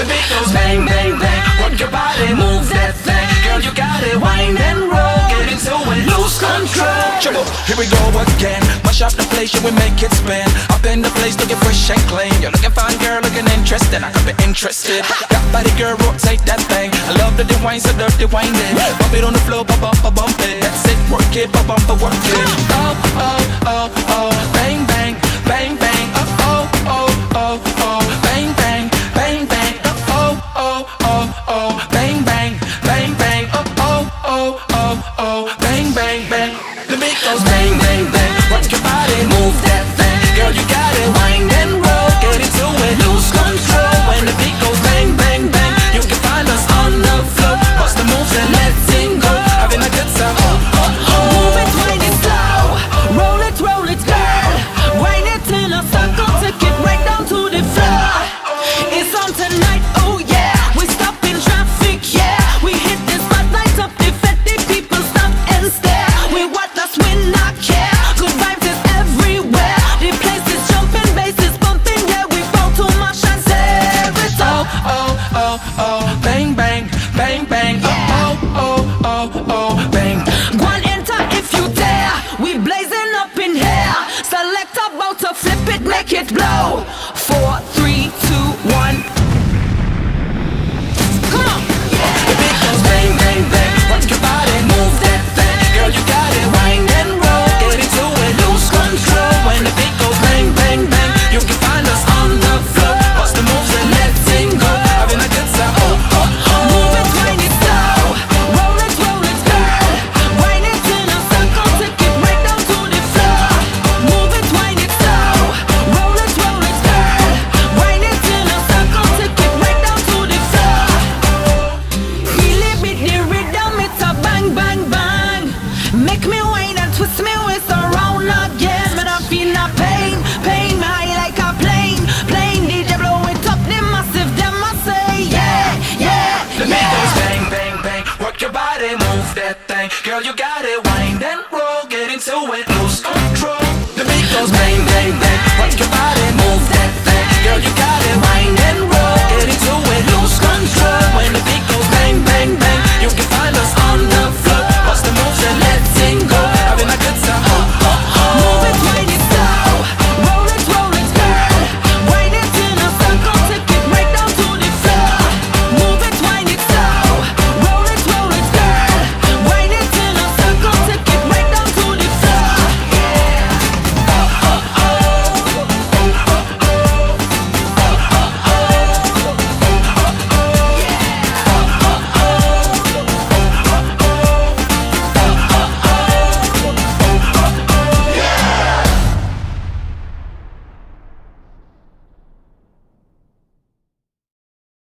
the beat goes bang, bang, bang. Work your body, move that thing. Girl, you got it, wind and roll. Get into it, lose control. Trouble, here we go again. Mash up the place, yeah, we make it spin. Up in the place, looking fresh and clean. You're looking fine, girl, looking interesting. I could be interested. That body, girl, rotate that thing. I love the wine, so dirty wine it. Bump it on the floor, bump, bump, bump it. That's it, work it, bump, bump, work it. Oh, oh, oh, oh, bang, bang, bang, bang. Oh, oh, oh, oh, oh, bang, bang, bang, bang. Oh, oh, oh, oh, bang, bang, bang, bang. Oh, oh, oh, oh, oh, bang, bang, bang. The beat goes bang, bang, bang. Rock your body, move that thing. Girl, you got it, wind and roll. Get into it, lose control. When the beat goes bang, bang, bang, you can find us on the floor. Bust the moves and let's sing go. Having a good time. Oh, oh, oh. Move it, wind it slow. Roll it, girl. Wind it till I'm stuck on. Take it right down to the floor. It's on tonight, oh yeah. We stop in traffic, yeah. We hit this spot, light up the fete. People stop and stare. We watch us, we not care. Good vibes is everywhere. The place is jumping, bass is bumping, yeah. We fall too much and save it. Oh, oh, oh, oh, bang, bang, bang, bang. Yeah. Oh, oh, oh, oh, oh, bang. Go and enter if you dare. We blazing up in here. Select about to flip it, make it blow. 4, 3, 2, 1. Come on. Yeah. The beat goes bang, bang, bang. Rock your body, move that thing. Girl, you got it, wind and roll. Get into it, lose control. When the beat goes bang, bang, bang, you can find us on the floor. Bust the moves and let things go. Having a good time. Oh, oh, oh. Move it, wind it slow. Roll it, girl. Wind it in a circle, take it right down to the floor. Move it, wind it slow. Roll it, girl. Wind it in a circle, take it right down to the floor. Feel it beat the rhythm, it's a bang, bang, bang. Make me wine and twist me with around again. And I feel no pain, pain high like a plane. Plane DJ blow it up, the massive, them I say, yeah, yeah, the beat goes bang, bang, bang. Work your body, move that thing. Girl, you got it, wind and roll. Get into it.